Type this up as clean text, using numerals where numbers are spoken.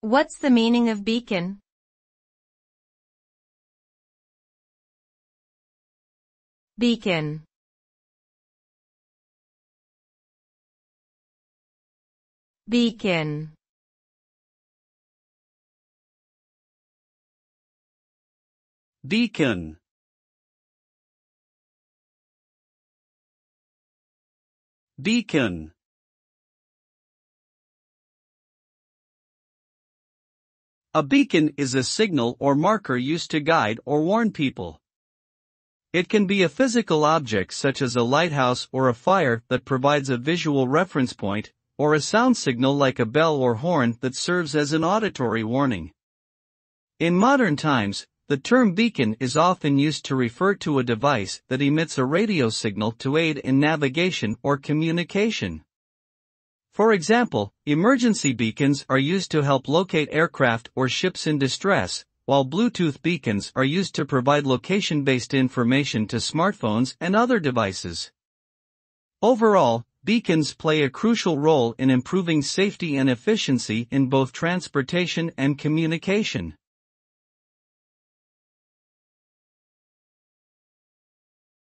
What's the meaning of beacon? Beacon. Beacon. Deacon. Deacon. A beacon is a signal or marker used to guide or warn people. It can be a physical object such as a lighthouse or a fire that provides a visual reference point, or a sound signal like a bell or horn that serves as an auditory warning. In modern times, the term beacon is often used to refer to a device that emits a radio signal to aid in navigation or communication. For example, emergency beacons are used to help locate aircraft or ships in distress, while Bluetooth beacons are used to provide location-based information to smartphones and other devices. Overall, beacons play a crucial role in improving safety and efficiency in both transportation and communication.